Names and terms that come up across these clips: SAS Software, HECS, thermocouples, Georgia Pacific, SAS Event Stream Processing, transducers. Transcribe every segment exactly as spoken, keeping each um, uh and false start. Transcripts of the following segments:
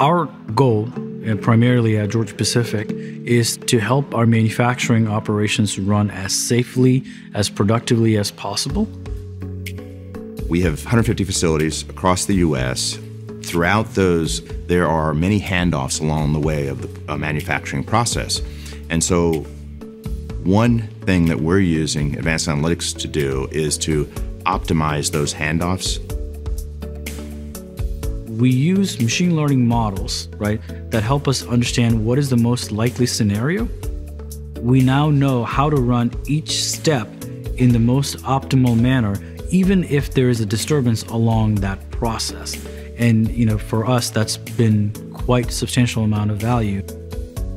Our goal, and primarily at Georgia Pacific, is to help our manufacturing operations run as safely, as productively as possible. We have one hundred fifty facilities across the U S Throughout those, there are many handoffs along the way of the uh, manufacturing process. And so one thing that we're using advanced analytics to do is to optimize those handoffs. We use machine learning models, right, that help us understand what is the most likely scenario. We now know how to run each step in the most optimal manner, even if there is a disturbance along that process. And, you know, for us, that's been quite a substantial amount of value.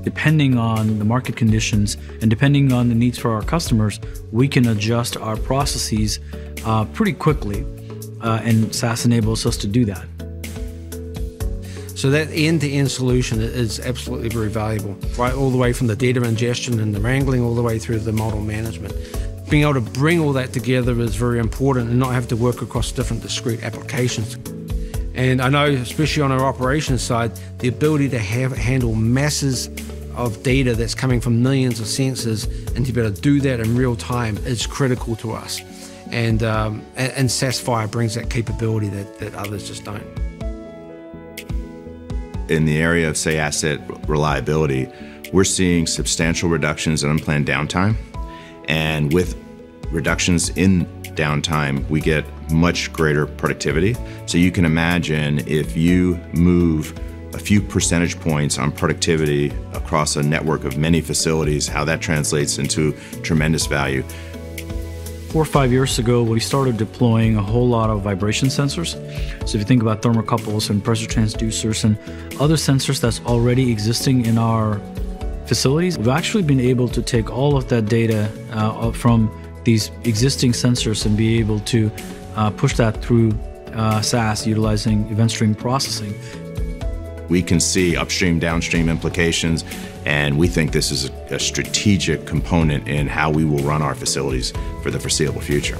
Depending on the market conditions and depending on the needs for our customers, we can adjust our processes uh, pretty quickly, uh, and S A S enables us to do that. So that end-to-end solution is absolutely very valuable, right? All the way from the data ingestion and the wrangling all the way through to the model management. Being able to bring all that together is very important and not have to work across different discrete applications. And I know, especially on our operations side, the ability to have, handle masses of data that's coming from millions of sensors and to be able to do that in real time is critical to us. And, um, and, and S A S Fire brings that capability that, that others just don't. In the area of, say, asset reliability, we're seeing substantial reductions in unplanned downtime. And with reductions in downtime, we get much greater productivity. So you can imagine if you move a few percentage points on productivity across a network of many facilities, how that translates into tremendous value. Four or five years ago, we started deploying a whole lot of vibration sensors. So if you think about thermocouples and pressure transducers and other sensors that's already existing in our facilities, we've actually been able to take all of that data uh, from these existing sensors and be able to uh, push that through uh, S A S utilizing event stream processing. We can see upstream, downstream implications, and we think this is a strategic component in how we will run our facilities for the foreseeable future.